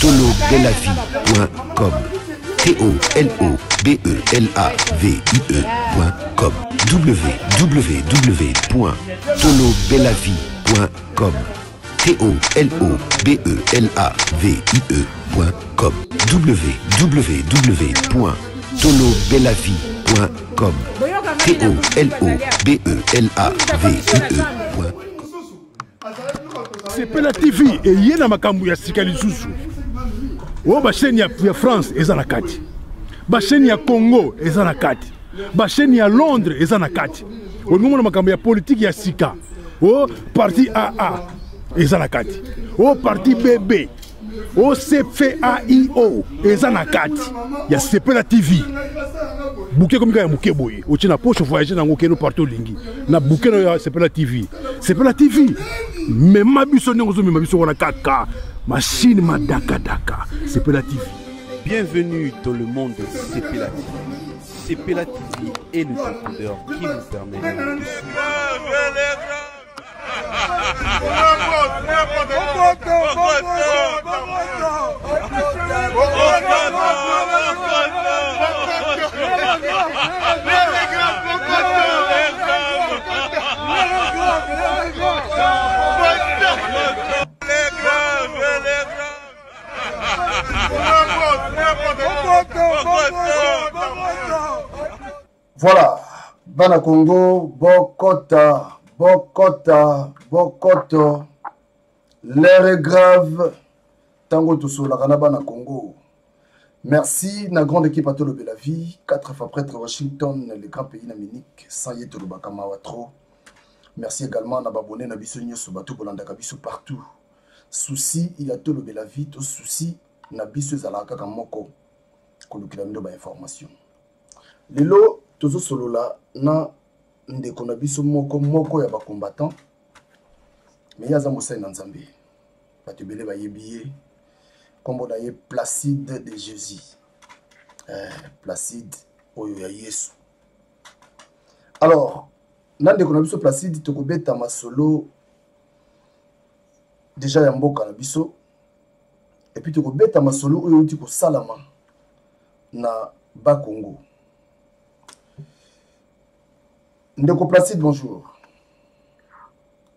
Tolobelavie.com TOLOBELAVIE.com www.tolobelavie.com TOLOBELAVIE.com www.tolobelavie.com TOLOBELAVIE.com C'est pas la TV et il y a makambu ya sikali susu. Oh ba chaîne ya France eza na kati. Ba chaîne ya Congo eza na kati. Ba chaîne ya Londres eza na kati. O ngomona makambu ya politique ya sika. Oh parti AA eza na kati. Oh parti BB. Oh CFAIO eza na kati. Ya CP la TV. Bouquet comme ça, bouquet boy. Au China poche voyager dans aucun partout lingi. Na bouquet no c'est pas la TV. C'est pas la TV. Mais ma buissonne aux hommes, ma buissonne à caca. Machine ma daka daka. C'est pas la TV. Bienvenue dans le monde de CP la TV. CP la TV est le décodeur qui nous permet de Voilà, Bana Congo, Bokota, Bokota, Bokoto, l'air est grave, Tango Toussou, la Rana Bana Congo. Merci, la grande équipe à Tolobelavie, 4 fois prêtre Washington, les grands pays d'Amérique, sans y être le Bakamawatro. Merci également à Nababone, Nabisonio, Sobatou, Bolanda Kabiso, partout. Souci, il a Tolobelavie, tout souci, Nabiso, Zalaka, Kamoko, Kouloukilamino, ba information. Lélo, tozo solola na ndekonabiso moko ya ba combattant mais yaza mosai na nzambe batubele ba yebiye kombo na ye Placide de Jésus Placide Oyo ya Yesu. Alors na ndekonabiso Placide Togobeta Masolo déjà ya Mbokanaïbisso et puis Togobeta Masolo oyo uti ko salama na ba Congo. Ndeko Placide, bonjour.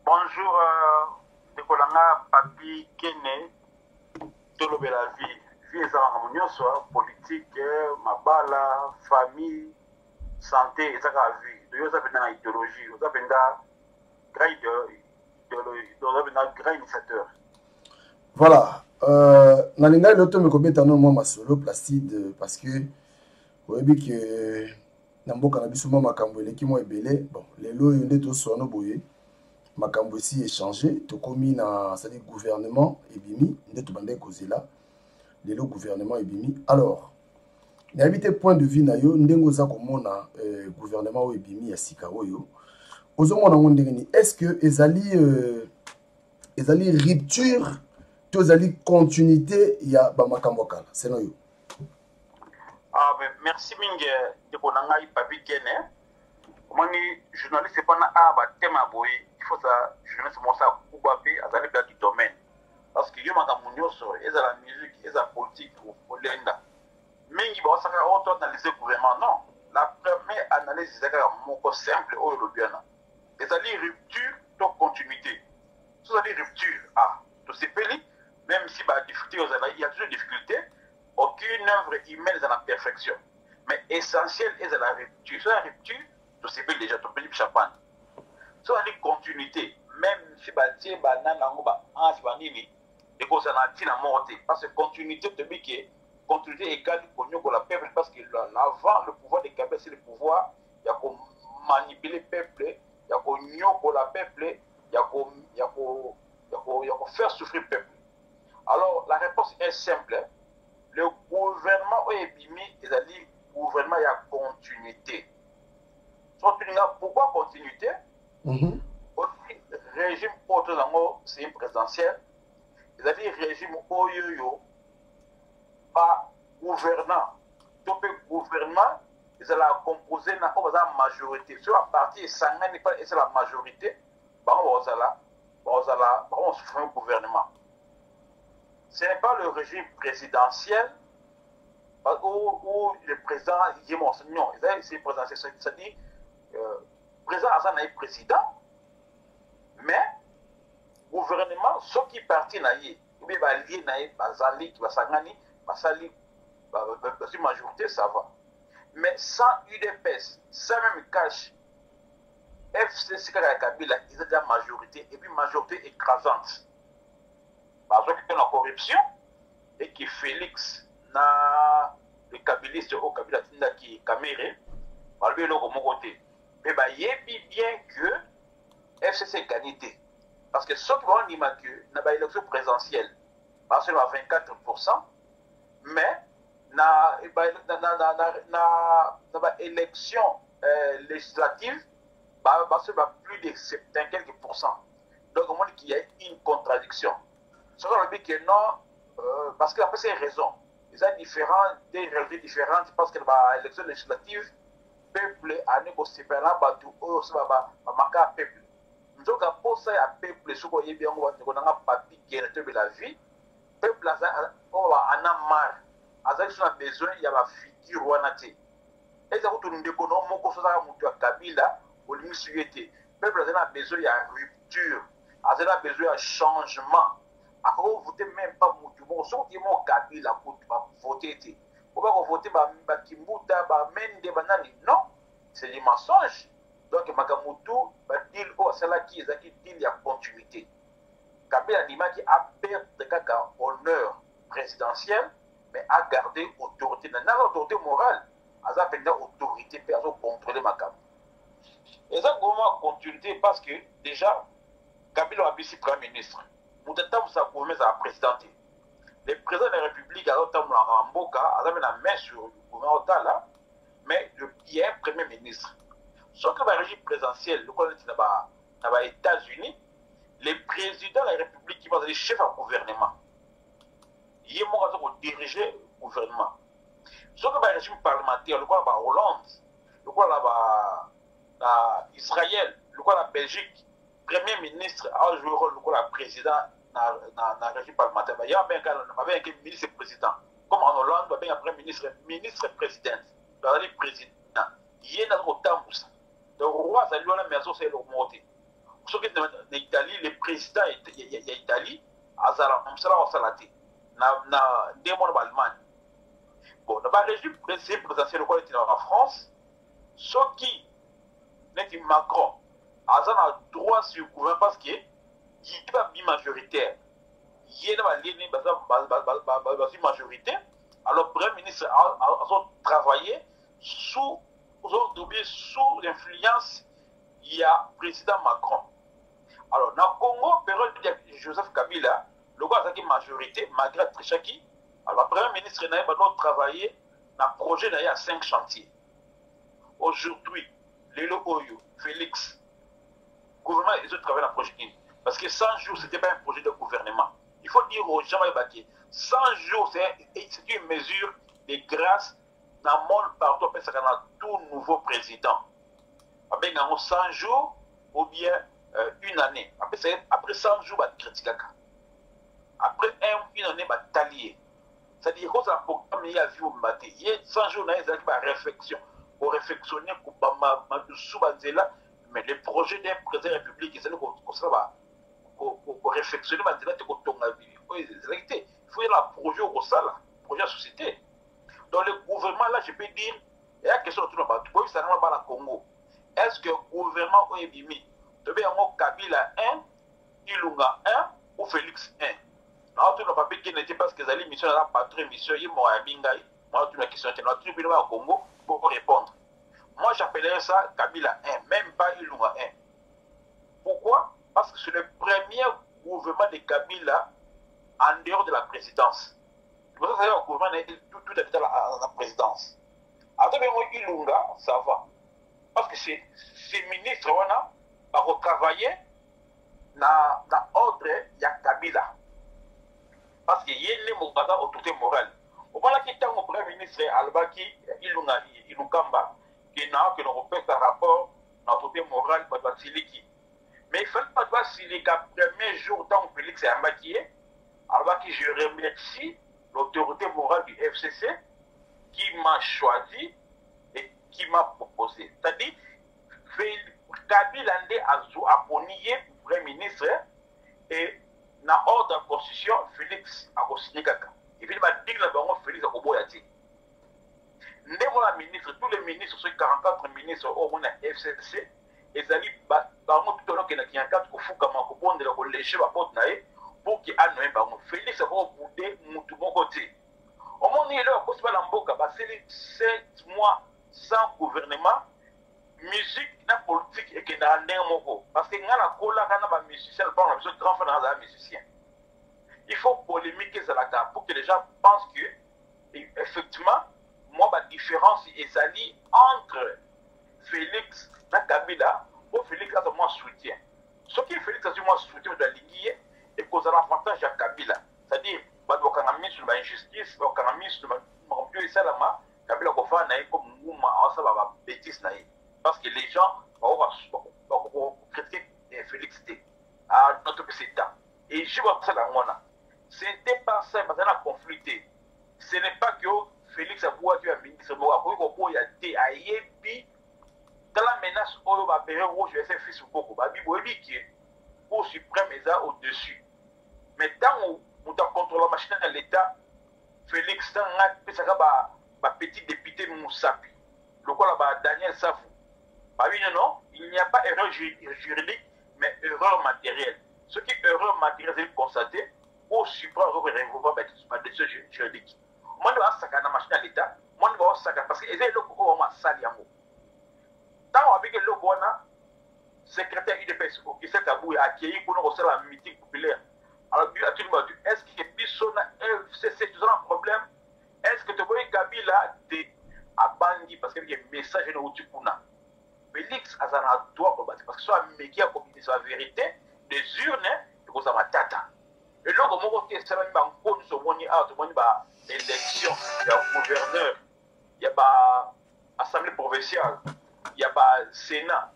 Bonjour, Ndekolanga Papi Kene, Tolobelavie. Vie ezalaka monyoso, politique, mabala, famille, santé, ezalaka vie. Doyo ezapenda na idéologie, ezapenda grand initiateur. Voilà. Nalinga iloto mekobeta no mwa Masolo Placide parce que oyebi ke Namboka na biso makambo eleki mo ebele bon lelo yonde to sono boye makambo si échanger to komi na ça dit gouvernement ebimi ndeto bande kozela lelo gouvernement ebimi alors na habité point de vue na yo ndengo za komona gouvernement o ebimi ya sika oyo ozomona ngo ndengeni est-ce que ezali rupture to ezali continuité ya ba makambo kala selon yo? Ah ben, merci Mingue de Bonangai Papi Dien. Moi, journaliste, c'est pas un thème à boyer. Il faut que je me montre à Koubapé, à la du domaine. Parce que je m'en ai la musique, et la politique, au Lenda. Mais il va s'arrêter d'analyser le gouvernement. Non, la première analyse, c'est un simple au Eurobiana. Et ça dit rupture, donc continuité. Ça dit rupture, ah, tout c'est péli, même si il y a toujours des difficultés. Aucune œuvre humaine n'est à la perfection. Mais essentiel est à la rupture. Sur la rupture, tout ce qui est déjà tombé du champagne. Sur la continuité, même si Batié, Banan, Angoba, Anse, Banini, les causes en attendent à monter. Parce que continuité, continuité égale pour le peuple. Parce que l'avant, le pouvoir des Kabila, c'est le pouvoir. Il y a qu'on manipule le peuple, il y a qu'on nyo pour le peuple, il y a qu'on faire souffrir le peuple. Alors, la réponse est simple. Le gouvernement Oebimi, c'est-à-dire le gouvernement, il y a continuité. Pourquoi continuité? Le régime autonome, c'est une présidentielle. C'est-à-dire le régime Oyoyo, pas gouvernant. Donc le gouvernement, il a composé la majorité. Sur la partie, ça n'est pas la majorité. un gouvernement. Ce n'est pas le régime présidentiel où le président y est mon non, c'est présidentiel, c'est-à-dire président Hassan est président, mais gouvernement, ceux qui partent naïe, ou bien lié naïe, basali, basangani, basali, basali majorité, ça va. Mais sans UDPS, sans même cash, FCC Kabila, ils ont la majorité, et puis majorité écrasante. Parce que la corruption, et que Félix n'a le Kabiliste au Kabila qui est caméré, par le logo côté. Mais il y bien que FCC ganité. Parce que ceux qui vont dire que dans l'élection présidentielle, parce qu'il y a 24%, mais dans l'élection législative, parce qu'il y a plus de 70 quelques pourcents. Donc on dit qu'il y a une contradiction. Ceux qui ont dit que non, parce qu'après ces raisons, ils ont des réalités différentes, parce que l'élection législative, peuple a négocié par bateau peuple. Nous avons posé à peuple sur quoi il y a un papi qui est Tolobelavie. Peuple a en a marre, a besoin il y a la figure rouanaté. Et ça vous tourne de quoi non mon consommateur monte à Kabila au lieu de peuple a besoin il y a rupture, a besoin un changement. Vous votez même pas mon du bon son qui mon Kabila pour voter. Pourquoi vous votez par Kimbuta, par Mende, par Nani? Non, c'est des mensonges. Donc, Makamutu, c'est là qui dit la continuité. Kabila Nima qui a perdu l'honneur présidentiel, mais a gardé l'autorité. Dans l'autorité morale, il a perdu l'autorité pour contrôler Makamu. Et ça, comment continuer? Parce que déjà, Kabila a été Premier ministre. Moutata, vous savez, vous avez présidenté. Le président de la République, à l'autre temps, a mis la main sur le gouvernement, mais il y a un Premier ministre. Sauf que le régime présidentiel, le Congrès des États-Unis, les présidents de la République qui vont être chefs du gouvernement, ils vont diriger le gouvernement. Sauf que le régime parlementaire, le Congrès de Hollande, le Congrès d'Israël, le Congrès de Belgique, le Premier ministre a joué le rôle de président. Dans le régime parlementaire, il y a un ministre-président. Comme en Hollande, il y a un premier ministre-président. Il y a un autre temps. Le roi, c'est lui, la maison, c'est le monté. Sauf que dans l'Italie, le président de l'Italie, il y a Allemagne. Bon, dans le régime présidentiel, le roi est en France. Ce qui n'est Macron, il a droit sur le gouvernement parce que il va bien majoritaire. Il y a une majorité. Alors, le Premier ministre a travaillé sous l'influence du président Macron. Alors, dans le Congo, période de Joseph Kabila, le gars a une majorité, malgré Trichaki. Alors, le Premier ministre a travaillé dans le projet de 5 chantiers. Aujourd'hui, Lélo Oyo, Félix, le gouvernement, ils ont travaillé dans le projet. Parce que 100 jours, ce n'était pas un projet de gouvernement. Il faut dire aux gens, 100 jours, c'est une mesure de grâce dans le monde partout, parce qu'on a tout nouveau président. Après 100 jours ou bien une année. Après 100 jours, on critique. Après une année, on talier. C'est-à-dire qu'on a un programme, il y a vu au matin. Il y a 100 jours, il y a une réflexion. Pour réflexionner, mais le projet d'un président de la République, c'est le conservateur. Pour réflexionner, il faut y avoir un projet au Rossala, un projet à la société. Donc le gouvernement, là, je peux dire, il y a une question autour de la ça n'a pas le Congo. Est-ce que le gouvernement Oebimi, tu veux avoir Kabila 1, Ilunga 1 ou Félix 1? Dans tout le papier qui n'était pas ce qu'ils allaient, mission, la patrie, mission, il y a un mingaï, moi, tu m'as questionné, tu as tribunal au Congo pour répondre. Moi, j'appellerais ça Kabila 1, même pas Ilunga 1. Pourquoi? Parce que c'est le premier gouvernement de Kabila en dehors de la présidence. C'est pour ça que le gouvernement est tout à fait à la présidence. Après, Ilunga, ça va. Parce que ces ministres, on a retravaillé dans l'ordre de Kabila. Parce qu'il y a les mouvements d'autorité morale. Au moment où il y a un premier ministre, Alba, qui est Ilungamba, qui n'a que l'on respecte par rapport à l'autorité morale, qui Mais il ne fallait pas voir si les premiers jours, tant que Félix est embatillé, alors que je remercie l'autorité morale du FCC qui m'a choisi et qui m'a proposé. C'est-à-dire, Kabila a pogné pour Premier ministre et dans l'ordre de la constitution, Félix a consigné quelqu'un. Et puis il m'a dit que le baron Félix a consigné. Tous les ministres, ceux 44 ministres au monde à FCC, ils allaient baron tout le monde qui est en quatre, pour qu'il y ait un baron. Félix a consigné tout mon côté. Au moment où il a consigné la mboka, c'est 7 mois sans gouvernement. Musique, la politique et que n'a rien moko parce que n'a la cola n'a pas musicien pas on a besoin de grand frère d'un musicien. Il faut polémiquer ça la carte pour que les gens pensent que effectivement moi ma différence est ali entre Félix na Kabila ou Félix a moi soutien. Ce qui Félix a dit moi soutien de l'Inguier et cause l'avantage à Kabila. C'est-à-dire ba do kanami sur la injustice, ba kanami sur mon Dieu et salama Kabila ko fa na comme nguma asa ba bêtise na. Parce que les gens vont critiquer Félix T. à notre président. Et je vois ça dans mon âme. Ce n'était pas ça, parce qu'on a confronté. Ce n'est pas que Félix a voulu être un ministre, mais il a été à Yébi. Dans la menace, on va payer rouge, je vais faire fils ou beaucoup. Il qui est pour suprême et au-dessus. Mais tant qu'on contrôle la machine dans l'État, Félix a un petit député Moussapi. Le quoi là-bas, Daniel Savou. Bah oui, non, il n'y a pas erreur juridique, mais erreur matérielle. Ce qui est erreur matérielle, c'est constaté au supra révocable de ce juridique. Moi, je vais avoir ça dans la machine à l'État, moi, je vais avoir ça parce que c'est le gouvernement qui a sali à moi. Tant avec le gouvernement, secrétaire UDPS, qui s'est accueilli pour nous recevoir la meeting populaire. Alors, tout le monde dit, est-ce que Bissona FCC, tu as un problème? Est-ce que tu vois Kabila à Bandi parce qu'il y a un message de Outipuna? Félix a un droit pour battre parce que soit média communiquer sa vérité des urnes et qu'on s'en va tata. Et là, au moment où tu es servi par un con, tu as une élection, il y a un gouverneur, il y a une assemblée provinciale, il y a un sénat.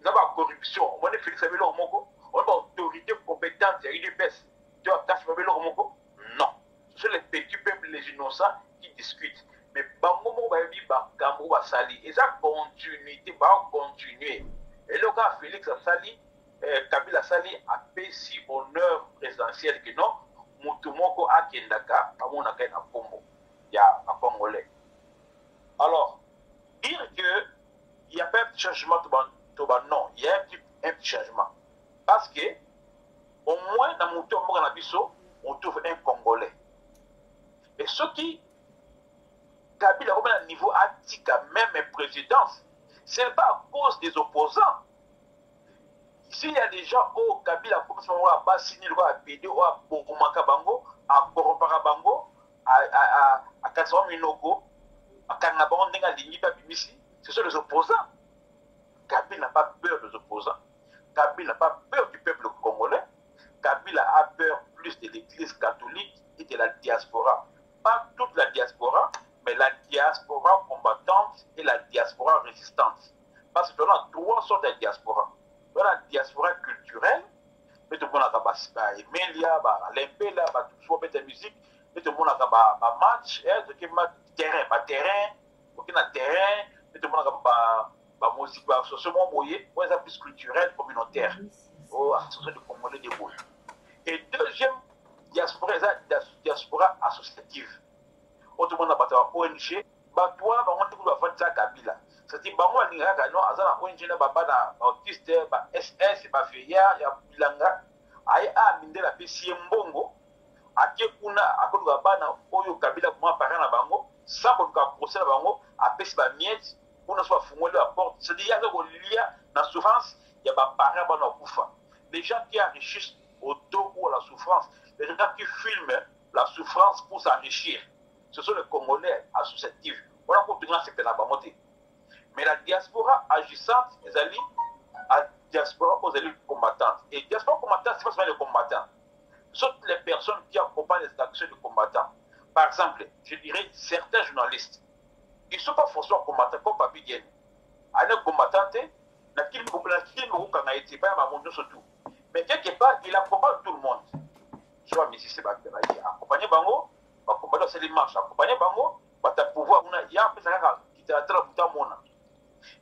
Il y a une corruption. On est Félix avec leur moko, on a une autorité compétente, il y a une baisse. Tu as tâché avec leur moko? Non. Ce sont les petits peuples, les innocents qui discutent. Mais Bangomo va vivre, Bangomo va salir. Et ça va continuer. Et le gars Félix a sali, Kabila a sali, a payé si honneur présidentiel que non, Moutoumoko a Kendaka, à mon avis, à Congo. Il y a un Congolais. Alors, dire qu'il n'y a pas de changement, non, il y a un petit changement. Parce que, au moins, dans Moutoumoko, on trouve un Congolais. Et ce qui Kabila au niveau antique, même présidence, ce n'est pas à cause des opposants. S'il y a des gens au Kabila, comme ça, on va bassiner, on va péder, on va Boromaka Bango, à Boromaka Bango, à Katsama Minoko, à Kanabaron, à Lingita Bimisi, ce sont les opposants. Kabila n'a pas peur des opposants. Kabila n'a pas peur du peuple congolais. Kabila a peur plus de l'Église catholique et de la diaspora. Pas toute la diaspora, mais la diaspora combattante et la diaspora résistante. Parce que nous avons trois sortes de diaspora. Nous avons la diaspora culturelle, mais tout le monde a Emilia, l'Empela, tout le monde musique, mais tout le monde a match, terrain, mais tout le monde a musique, association, on a plus culturelle, communautaire, association de Congolais des Boules. Et deuxième diaspora, c'est la diaspora associative. Tout le monde a un ONG, bah toi, bah on dit que tu vas faire ça Kabila. C'est-à-dire, bah moi, l'ingrat, quand on a ça, ONG, là, bah bah autiste, bah SS, bah Feya, y a Bilanga, aïe, ah, minde la PCM Bongo, à qui on a, à quoi tu vas bah na Oyo Kabila, moi parrain la Bango, ça pour qu'on procède la Bango, après c'est bah miette, on a soit fumé la porte. C'est-à-dire, il y a donc lié la souffrance, il y a bah parrain bah na Koufa. Les gens qui enrichissent au dos pour la souffrance, les gens qui filment la souffrance pour s'enrichir. Ce sont les Congolais associatifs. On a continué à s'éteindre à monter. Mais la diaspora agissante, les alliés, la diaspora aux alliés combattantes. Et la diaspora combattante, c'est pas seulement les combattants. Ce sont les personnes qui accompagnent les actions de combattants. Par exemple, je dirais certains journalistes. Ils ne sont pas forcément combattants comme Papi Dien. Ils sont combattants, Mais quelque part, il accompagne tout le monde. Je vois, mais si c'est accompagner Bango, accompagner c'est les marches, accompagner Bango, pouvoir, il y a un peu de qui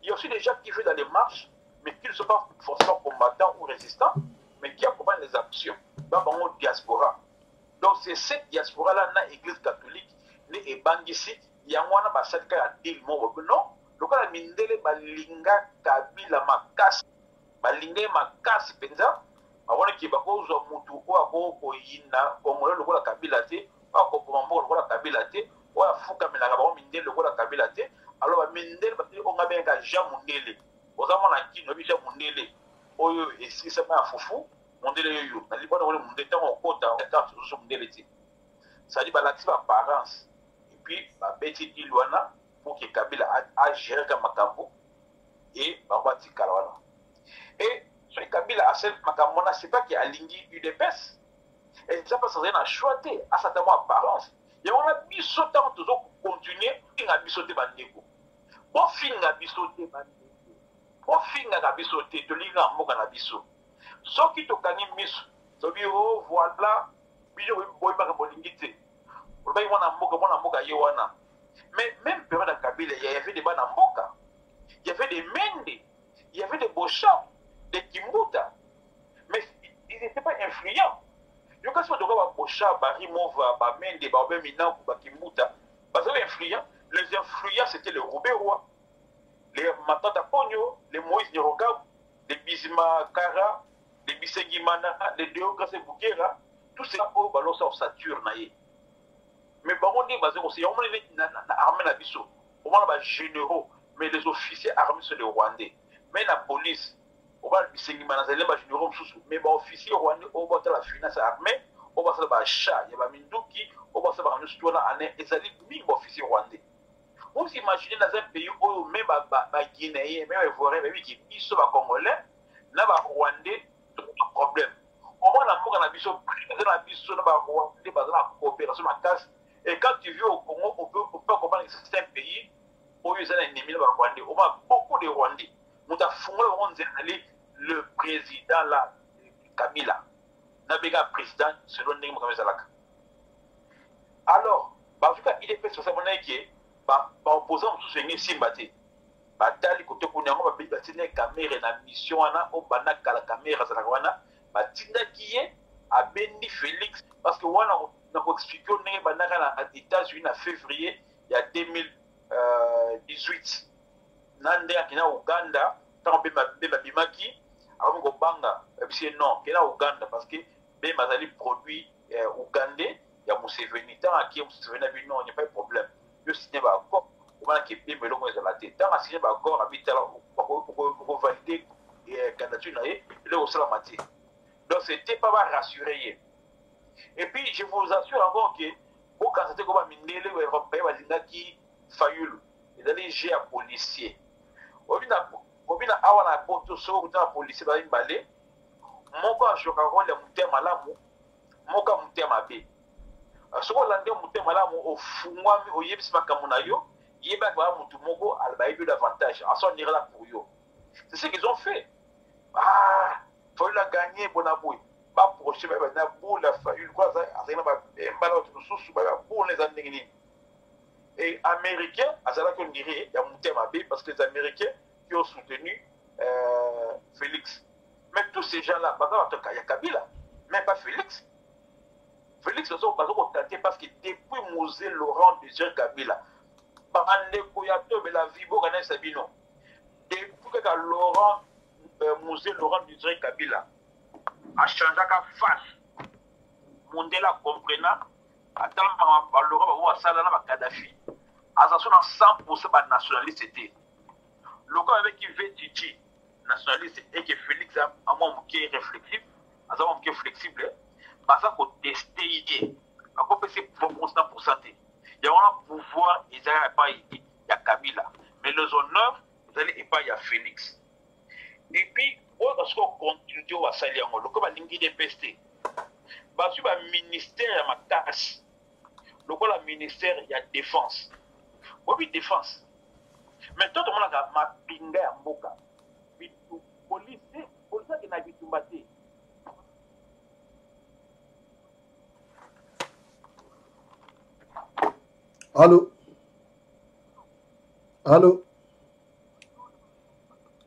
il y a aussi des gens qui jouent dans les marches, mais qui ne sont pas forcément combattants ou résistants, mais qui accompagnent les actions dans Bango diaspora. Donc c'est cette diaspora-là, dans l'église catholique, les évangéliques, il y a un peu de gens qui non, donc la mindele balinga kabila makasi balinga makasi penza abone ki bakozo mutu ko akoko yina kongolo lokola kabila te akoko mambo lokola kabila te o afuka melaka ba mindele lokola kabila te alo ba mindele batili onga benga jamundele ozama na kino bi jamundele oyo esisa ba fufu mondele yoyo ali bona wole mundele tango kota ta so mundele ti ça dit ba lati ba parents et puis ba beti ilwana pour que Kabila a géré Makambo et Bambati Kalwana. Et ce Kabila a fait Makambo, c'est pas qu'il a ligné une épaisse. Et ça passe rien à choisir, à certaines apparences. Et on a mis ce temps toujours pour continuer, on a mis sauter Bandego. On a mis sauter Bandego. On a mis sauter de l'Iran, on a mis sauter. Sauf qu'il y a un mis, ça dit, oh voilà, il y a un bon ingénieur. On a mis un mais même période de Kabila, il y avait des Banamboka, il y avait des Mende, il y avait des Bocham, des Kimbuta. Mais ils n'étaient pas influents. Donc quand on regarde Bocham, Barimova, Bamende, Babeminam, Bakimbuta, parce que influents, les influents c'était les Robert Roi, les Matata Pogno, les Moise Niroka, les Bizimakara, les Bisengimana, les Deogras et Boukera, tous ces gens au balance en Saturne. Mais on dit les généraux, mais les officiers armés sont les Rwandais. Mais la police, on va les généraux, mais les officiers rwandais, on va la finance armée, on va faire chat, il y a Mindouki, on va faire les officiers rwandais. Vous imaginez dans un pays où même les Guinéens, même les Ivoiriens, même les Congolais, les Rwandais, tout un problème. On va dans la mission, les coopération à casse. Et quand tu viens au Congo, on peut comprendre que c'est un pays où il y a un ennemi, on a beaucoup de Rwandais. On a fondé le président là, Kabila. On a un président selon le nom de Zalaka. Alors, il est fait sur sa monnaie qui est opposant à ce que nous sommes battus. Batali, côté Kounamo, on a battu la caméra et la mission, on a battu la caméra Zalakwana. Matinda qui est à Béni Félix, parce que voilà, on a expliqué qu'on est aux États-Unis en février, il y a 2018. Nanda qui est en Ouganda, tant que Bimaki, avant qu'on banga, c'est non, qui est en Ouganda, parce que Bimazali produit ougandais, il y a Mousseveni, tant qu'il y a Mousseveni, non, il n'y a pas de problème. Je signe un accord, on a quitté Bimazali, tant qu'il y a un accord, on va valider la candidature, il est au Salamati. Donc, c'était pas rassuré. Et puis, je vous assure encore que, pour quand c'était comme un minel ou européen, il y a qui faillent, il y a des gens policiers. Au bout d'un hour, on a porté sur le policier, il y a une balle. Mon cas, je raconte les moutons à l'amour. Mon cas, mouton à bé. Ce qu'on a dit, mouton à l'amour, au fond, au yébis, ma camonayo, il y a un mouton mogo, à la baille d'avantage. À son ira pour eux. C'est ce qu'ils ont fait. Ah! Il a gagné Bonaboué. Pas proche, mais il a boule à faire une croix à Zéna, un ballon de sous, pour les Américains. Et Américains, à Zéna, qu'on dirait, il y a un thème à B, parce que les Américains qui ont soutenu Félix. Mais tous ces gens-là, il y a Kabila, mais pas Félix. Félix, ils sont pas contentés parce que depuis Moise Laurent Désiré Kabila, par un écoyateur, mais la vie, bon, on a Sabino. Depuis que Laurent Mouzé Laurent Désiré Kabila a changé la face. Mondela comprenant, attends, Laurent va voir Kadhafi. À 100% nationaliste était. Le cas avec qui veut Titi, nationaliste, et que Félix a un moment qui est réflexible, à un moment qui est flexible, parce qu'on testait l'idée. À quoi c'est pour santé. Il y a un pouvoir, ils n'avaient pas idée. Il y a Kabila. Mais les honneurs, vous allez pas, il y a Félix. Et puis, lorsqu'on continue à salir, on a des pestes. Parce que le ministère ma casse. Le ministère il y a défense. Oui, défense. Mais tout le monde a ma pinga en boca. bitu polisi polisi ki na bitumba te. Allô. Allô.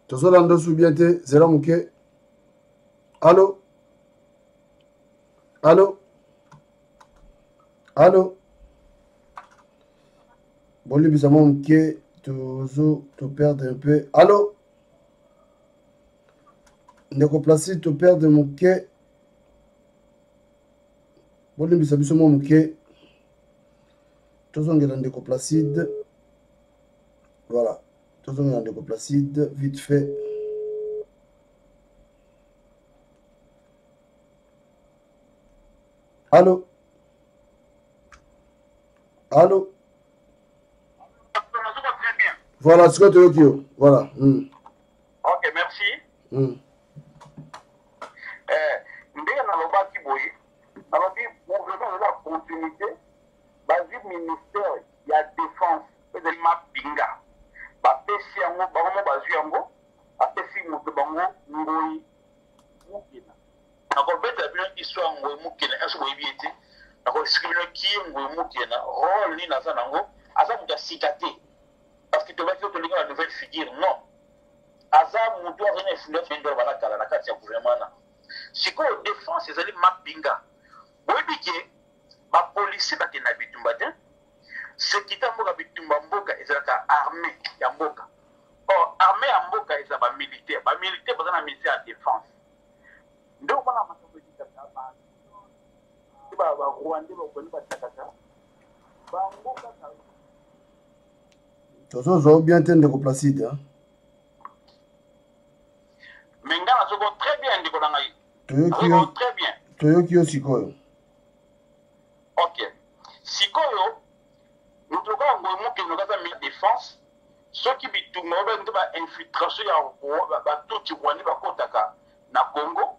Tozolando subiente zela muke. Allô. Allô. Allô. Bon, lui, ça manque tu perds un peu. Allô? Neko Placide, tu perds de mon quai. Bon, lui, ça me manque. Tu as un grand Neko Placide. Voilà. Tu as un grand Neko Placide. Vite fait. Allô? Allô? Voilà, ce que tu veux dire. Voilà. Mm. Ok, merci. Mm. Parce que tu vas dire que la nouvelle figure, non. Azam ou doit venir influence de la carte du gouvernement. Si vous défense, c'est le mappinga. Vous avez dit que la police est en Abitumbatin, ce qui est en Abitumbamboka est l'armée Yamboka. Or, l'armée Yamboka est un militaire. Les militaires sont un militaire de défense. Donc, on a un peu de temps. Si vous avez un Rwandais, vous avez un peu de temps. Tozo bien tendre ko Placide hein. Mengana soko très bien ndiko nangai. Toyo très bien. Toyo kio sikoyo. OK. Sikoyo nous trouvons mouvement qui nous gaza mis défense ceux qui bitumba ba infiltration ya ba tout ti wani ba kotaka na Congo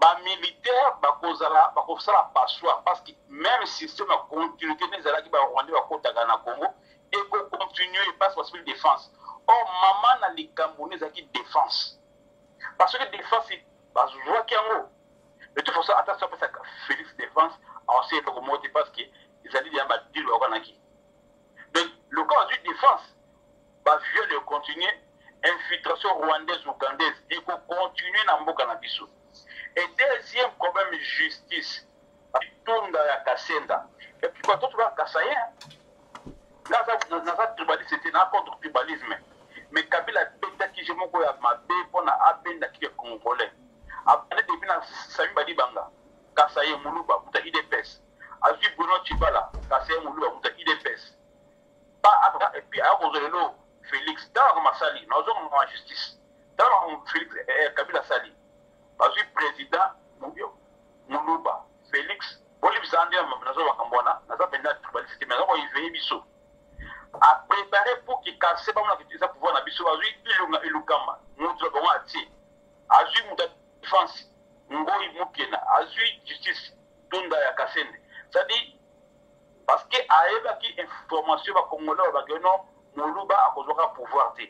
ba militaire ba kozala ba kosala passoir parce que même système a continué les ala ki ba Rwanda ba kotaka na Congo. Et qu'on continue et passe sur la défense. Or, maman n'a les Camerounais qui défense. Parce que défense, c'est bah, je vois qu'il y a un mot. Mais tout pour ça, attention, parce que Félix défense, on sait pas comment parce que ils allaient dire, bah, dis le Rwanaki. Donc, le cas du défense, bah, je vais continuer, infiltration rwandaise, ougandaise, et qu'on continue dans Mbokanaïbisso. Et deuxième problème, justice, tourne dans la Kassenda. Et puis, quand on trouve la Kassaya, là, c'était un contre tribalisme. Mais Kabila a pété qui j'ai mon goût à ma bébé pour la peine qui est congolais. Après, depuis la Sami Badi Banga, Kassaye Moulouba, Mouta Idepes. Azu Bruno Chibala, Kassaye Moulouba, Mouta Idepes. Pas après, et puis à Rosello, Félix, dans ma sali, nous avons en justice. Dans Félix, Kabila Sali. Azu président Moulouba, Félix, Bolib Zandé, Nazo Kambona, Naza Benda Tribalisme, mais on y veille Bissot. A préparer pour qu'il casse pas mon activité pouvoir n'abissou à lui Ilunga Ilungamba montre comment attirer à lui mon défense ngoi mukena à lui justice tonda ya kasende ça dit parce que aeba qui information va congolais va que non moluba a besoin de pouvoir te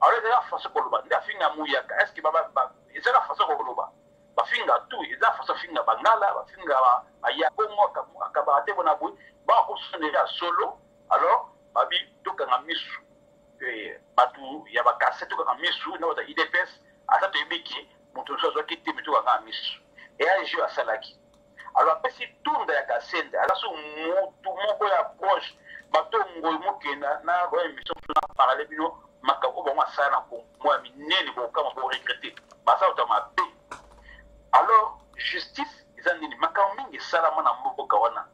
alors c'est la façon koloba nda finga muyaka est-ce que baba c'est la façon koloba ba finga tout c'est la façon finga bangala ba finga ba ya kongo akabate bona boy ba ko sonera solo alors babi toka na misu batu ya bakase toka na misu na wata idps ata to yebiki mutu so ki timi toka na misu e a jeu asalaki alors pesi tunda ya kasende ala so mutu moko ya proche bato ngoi mukena na ba misu na parler bino makako ba masana ko moi minene ko kama ko regretter basa uta mabe alors justice izani makao mingi salama na mboka wana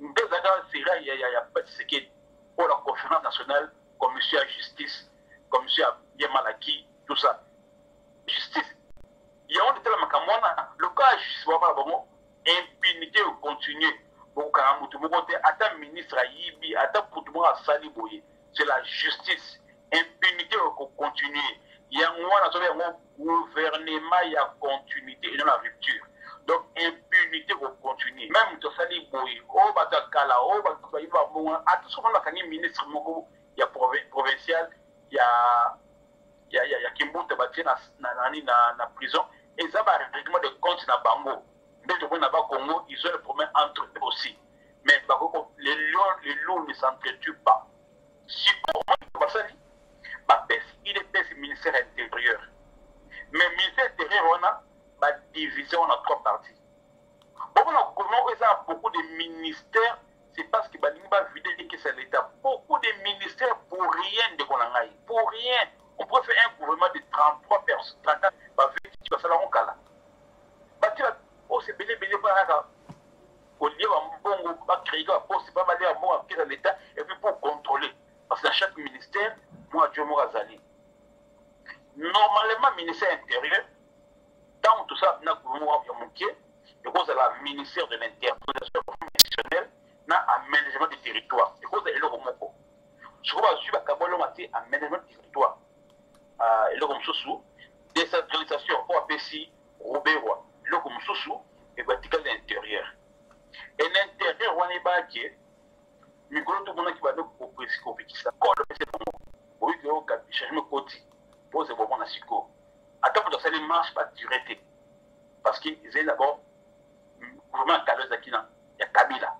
mbeza dawa sira ya patseke pour la conférence nationale, commissaire à justice, commissaire à Malaki, tout ça. Justice. Il y a un détail à le cas de justice, impunité continue. Attends, ministre à Yibi, attends, pour tout le monde à Saliboye. C'est la justice. Impunité continue. Il y a un gouvernement, il y a continuité et non la rupture. Donc, impunité pour continuer. Même si Saliboy, au Batakala, au Batakala, à tout ce qu'on a ministre provincial, il y a Kimbuta batien na prison et ça va règlement de compte na bango mais de bon na ba Congo ils ont le problème entre eux aussi mais par contre les loups ne s'entretuent pas si on va ça ba pèse il est pèse ministère intérieur mais ministère intérieur on a ba division en trois parties beaucoup na Congo ils ont beaucoup de ministères c'est parce que ba va vider que c'est l'état beaucoup de ministères pour rien de Konangai pour rien. On pourrait faire un gouvernement de 33 personnes. Tu vas faire un cas là. Tu vas aussi béné béné par là. Au lieu d'un bon créer un poste, pas mal à moi à l'État et puis pour contrôler. Parce qu'à chaque ministère, moi, Dieu m'a zali. Normalement, ministère intérieur, tant tout ça, n'a gouvernement à mon pied, le cause à la ministère de l'intérieur, professionnelle, n'a aménagement du territoire. Le cause à l'eau au Moko. Je crois que je suis à Kabolo Maté, aménagement du territoire. Le Comsosu, décentralisation au APC, Robert Roi, le Comsosu, et Vatican l'intérieur. Et l'intérieur, on est baqué, mais quand tout le monde qui va nous proposer, c'est encore le PC pour moi. Oui, au cap, je me cotis, pose le moment à Sico. Attends pour que ça ne marche pas durer. Parce qu'ils aient d'abord, vraiment, Carlos Akina, il y a Kabila.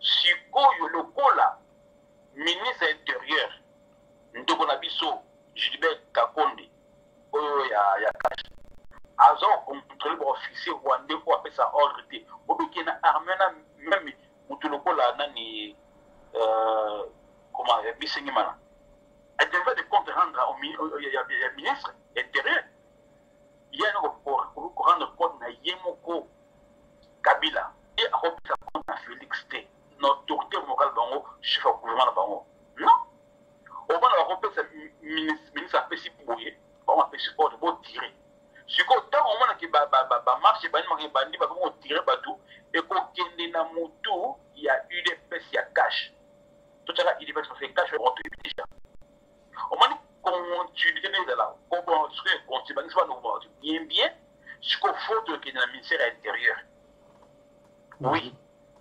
Sico, le cola, ministre intérieur, Ndokonabisso, Gilbert Kakonde, Oyo ya Kashi. Azor contrôle officier rwandais pour appeler sa ordre. Obiki na armena même mutuloko la nani comment Bisengimana. Elle devait de compte rendre au ministre intérieur. Il y a un pour rendre compte na Yemoko Kabila et à rendre compte na Félix T. Notre autorité morale bango, chef du gouvernement bango. Non. Au moment où on peut se ministre a fait si bouillé, on a fait si fort, on tirer. Si on a au moment qui marche, on tire partout, et qu'on tienne dans mon tour, il y a eu des pièces, il y a cash. Tout ça, il y a des pièces, cash, on tue déjà. Au moment où on tue déjà là, on construit, on se balance, on se bien, bien, ce qu'on faut de qui est dans le ministère intérieur. Oui,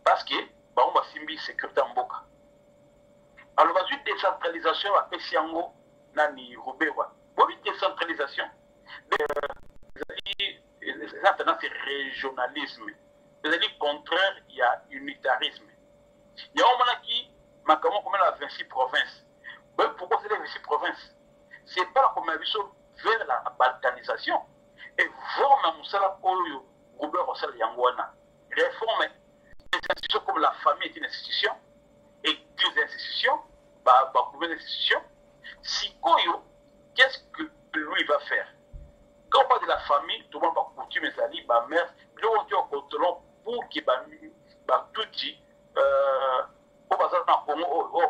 parce que, on va s'imbiber sécurité en boca. Alors, la décentralisation à Pessiango, Nani, Roubewa. Pour une décentralisation, c'est régionalisme. C'est-à-dire, contraire, il y a unitarisme. Il y a un moment qui, Macamon, comme la 26 provinces. Pourquoi c'est les 26 provinces? C'est pas comme la vision vers la balkanisation. Et forme Moussala Oyo, Roubewa, Rossal Yanguana. Réformer des institutions comme la famille est une institution. Église institution, combien d'institutions? Si Koyo, qu'est-ce que lui va faire? Quand on parle de la famille, tout le monde va coutume, mes amis, ma mère, le monde est contrôlant pour qu'il va tout dit, au bazar dans le Congo, au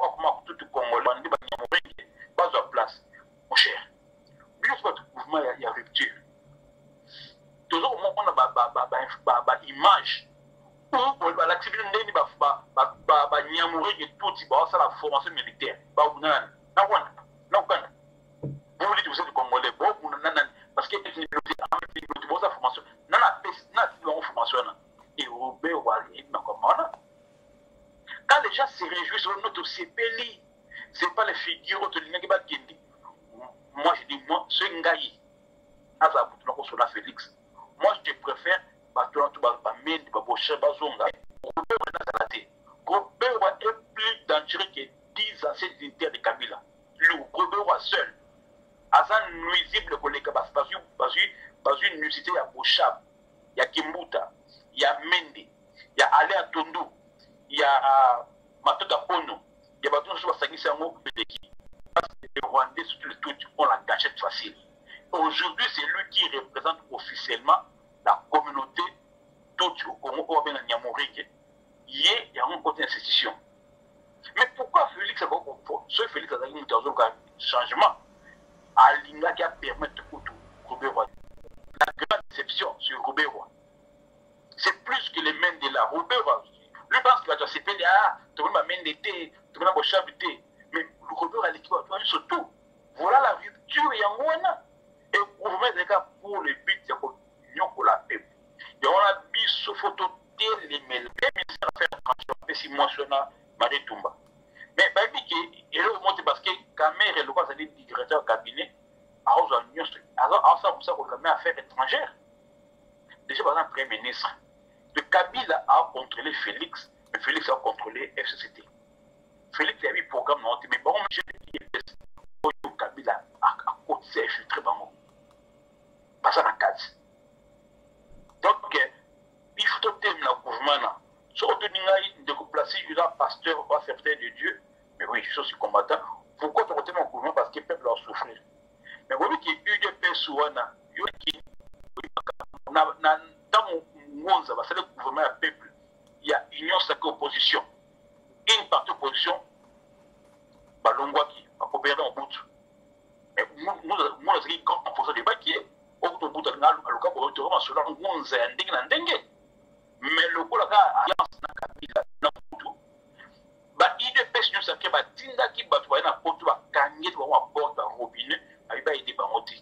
tout Congolais, on dit, pas de place, mon cher. Plus votre mouvement, il y a rupture. Toujours on a une image. L'activité n'est pas Niamoué et tout, c'est la formation militaire. Vous voulez que vous êtes Congolais, parce que vous avez une formation. Non, non, formation. Et quand les gens se réjouissent sur notre CPLI, ce n'est pas les figures autoritaires qui disent. Moi, je dis, moi, c'est Ngaï. Félix. Moi, je préfère. Robert est plus dangereux que 10 anciens militaires de Kabila. Le Robert seul, Azan nuisible pour les Kabas, parce une nuisité, il y a Bochab, il y a Kimbuta, il y a Mende, il y a Alea Tondo, il y a Matata Pogno, il y a Baton Chouassangi Sango, parce que les Rwandais, surtout les Tutsis, ont la gâchette facile. Aujourd'hui, c'est lui qui représente officiellement la communauté Tutsi au Congo, au Niamorike. Il y a un côté institution. Mais pourquoi Félix a un changement à l'ingla qui a permis de tout Robert Roi? La grande déception sur Robert Roi, c'est plus que les mains de la Robert Roi. Lui pense qu'il va dire c'est PDA, tu veux ma main d'été, tu veux ma bochabité. Mais Robert Roi, il va sur tout. Voilà la rupture et en moana. Et on met des cas pour le but, il y a un peu de paix. Et on a mis ce photo. Les ministères affaires étrangères, mais si moi je suis Marie Toumba. Mais il y a un parce que la caméra est le directeur du cabinet, à affaires étrangères. Déjà, par exemple, Premier ministre, le Kabila a contrôlé Félix, mais Félix a contrôlé FCCT. Félix a eu un programme, mais bon, je dis que Kabila a cotisé à infiltrer Bango. Parce que ça n'a qu'à dire. Donc, il faut terminer le gouvernement. Si on a de placer un pasteur ou un certain de Dieu, mais oui, je suis combattant. Pourquoi tu retiens mon gouvernement? Parce que le peuple a souffert. Mais vous voyez qu'il y a eu des personnes qui ont le gouvernement à peuple. Il y a une union sacrée opposition. Une partie opposition, bah l'ongwaki, bah coopérer en bout. Mais nous avons dit quand on pose des baquiers, au bout de l'angle, le cas pour le tour, cela nous a dingue. Mais le coup la alliance n'a qu'à dire la bout. Bah IDPS nous sacré, bah tinda qui bat toi, na porte va gagner devant la porte à robinet, avec bah idée bah monter.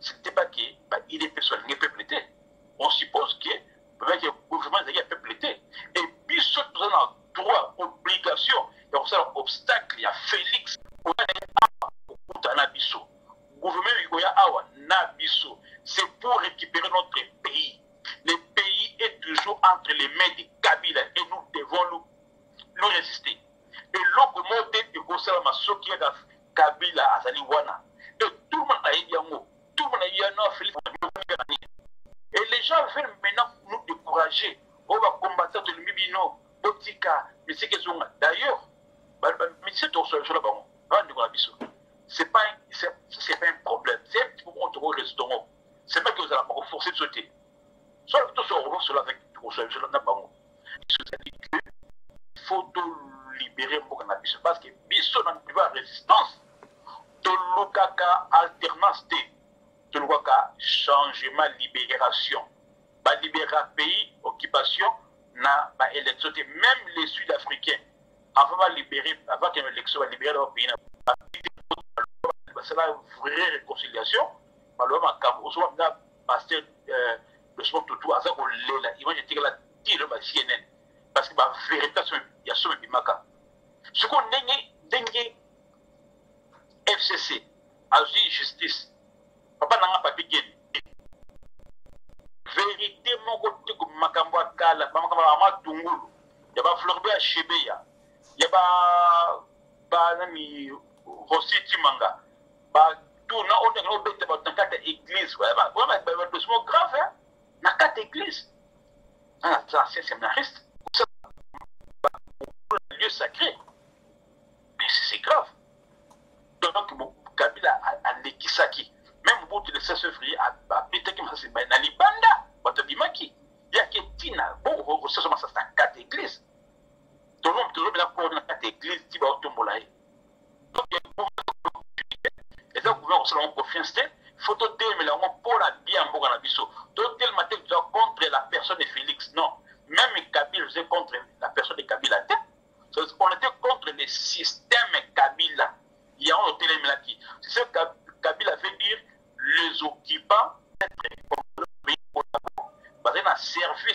C'était pas que bah IDPS soit le peuple était. On suppose que le gouvernement est peuple était. Et puis surtout dans la droit, obligation, et on sait l'obstacle, il y a Félix, il y a Nabiso, le gouvernement, il y a Nabiso, c'est pour récupérer notre pays. Le pays est toujours entre les mains de Kabila et nous devons nous résister. Et l'autre mot est que c'est ce qui est Kabila à Zaliwana. Et tout le monde a eu un mot, tout le monde a eu un nom, Félix, et les gens veulent maintenant nous décourager. On va combattre le Mibino. D'ailleurs, c'est pas un problème. C'est pour qu'on le restaurant. C'est pas que vous allez forcer de sauter. Soit plutôt sur le cela avec il faut libérer Mbokanaïbisso parce que Bisso n'a plus la résistance. De l'okaka alternance de l'okaka changement libération. Pas libérer pays, occupation. Même les Sud-Africains, avant de libérer, avant que l'élection va libérer leur pays, c'est la vraie réconciliation. Malheureusement, quand on voit passer le sport tout à ça, on l'a, il va jeter la tire à CNN. Parce que la vérité, il y a ce Bimaka. Ce qu'on a dit, FCC, agir justice, papa n'a pas piqué. Vérité, mon côté, Makamboa Kala, Makamboa Tungulu, il y a Florbe à Chebeya, il y a Rossi Timanga, tout le monde est dans quatre églises. C'est vraiment grave, hein? Dans quatre églises. Dans un ancien séminariste, c'est un lieu sacré. Mais c'est grave. Donc, Kabila a l'équisaki. Même pour le 16 février, à Pétekim, c'est Nalibanda, Batabimaki. Il y a Ketina, bon, on se ramasse dans quatre églises. Tout le monde est là pour quatre églises, il va au Tombolaï. Donc, il y a beaucoup de communautés. Et ça, vous pouvez recevoir en confiance, il faut tout dire, mais là, on peut la bien, on peut la biseau. Tout le matin, tu dois contre la personne de Félix, non. Même Kabila, c'est contre la personne de Kabila. On était contre le système Kabila. Il y a un hôtel et Melaki. C'est ce que Kabila veut dire. Les occupants, service,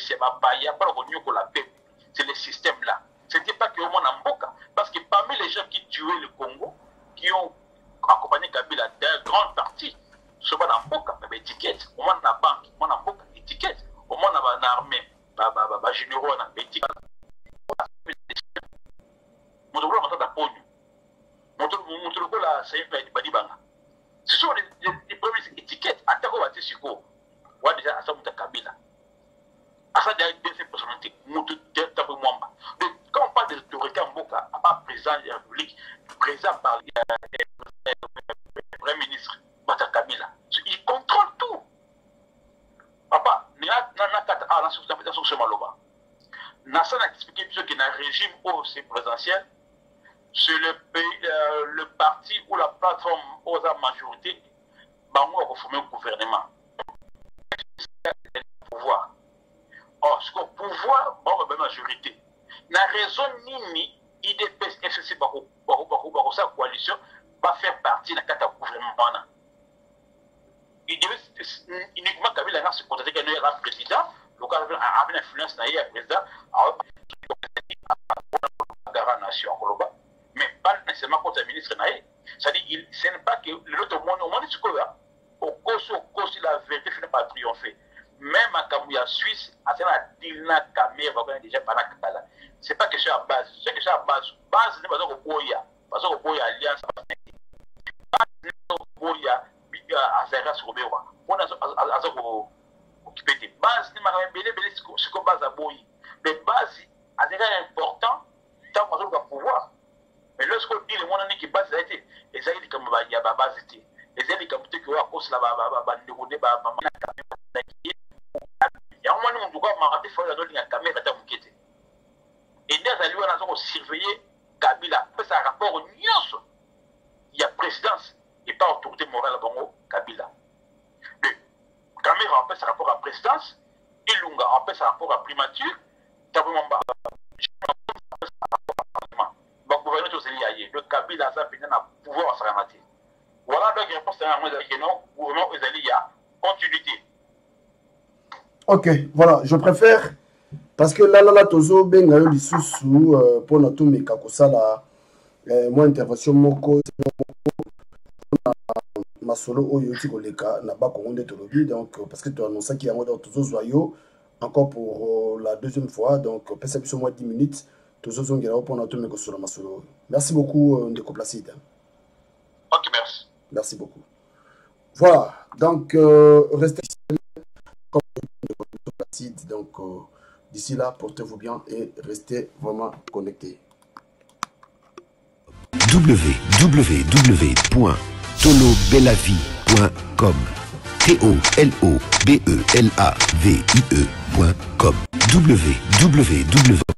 c'est le système là. Ce n'était pas que au monde en Boka. Parce que parmi les gens qui tuaient le Congo, qui ont accompagné Kabila d'une grande partie, ce monde en Boka, il y avait étiquette. Au monde en banque, au monde en Boka, étiquette. Au monde en armée, généraux, on a étiquette. Ce sont les premières étiquettes. Attends, on va dire quoi? On va déjà à ça, on a Kabila. À ça, derrière deux personnalités. Mais quand on parle des autorités en Boka, à part président de la République, président par le Premier ministre, Matata Kabila, il contrôle tout. Papa, il y a un sur ce maloba. Nassan a expliqué que dans le régime où c'est présidentiel, c'est le parti ou la plateforme aux majorité, Bango a reformé le gouvernement. C'est le pouvoir. Or, ce qu'on pouvoir, Bango a une majorité. La raison ni IDPS, FCC, sa coalition, va faire partie de la carte gouvernement. Il devait uniquement Kabila a se contenter qu'il y a un président, le cas avait une influence dans le président, alors la nation globale. Mais pas nécessairement contre le ministre. C'est-à-dire, ce n'est pas que l'autre monde, au moins, c'est ce qu'on a. la vérité finit par triompher. Même à Kabouya, Suisse, à Sénat, Kamé, déjà pendant Kabila. Ce n'est pas question à base. C'est question à base. Base, c'est parce que Boya, parce que Boya, Alliance, Boya, Azeras, Robewa. On a ça qui pété. Base, c'est ma base à Boyi. Mais base, Azeras est important tant qu'on va pouvoir. Mais lorsqu'on dit le monde qui base, ça a été. Et ça a été comme il y a base, c'était. Et ça a été comme tu vois, on se la va dérouler, maman, surveiller Kabila. Après ça rapport au nuance, il y a présidence et pas autorité morale à Bango Kabila. Mais Caméra après ça rapport à présidence, Ilunga après ça rapport à primature, Tabouamba après ça rapport à parlement. Donc gouverneur Tozeliaye, le Kabila ça peut-être n'a pouvoir se ramasser. Voilà donc réponse à moi que non, gouvernement Ezali ya continuité. OK, voilà, je préfère. Parce que là, tozo benga yo lisusu pour notre meka kosala moi intervention moko na Masolo oyo ti koleka na bakongonde tolobi donc parce que tu annonces qu'il y a moi dans tozo zoyo encore pour la deuxième fois donc pesa biso moi 10 minutes tozo zongela pour notre meka sur Masolo. Merci beaucoup ndeko Placide. OK, merci. Merci beaucoup. Voilà, donc restez comme Placide donc d'ici là, portez-vous bien et restez vraiment connectés. www.tolobelavie.com TOLOBELAVIE.com www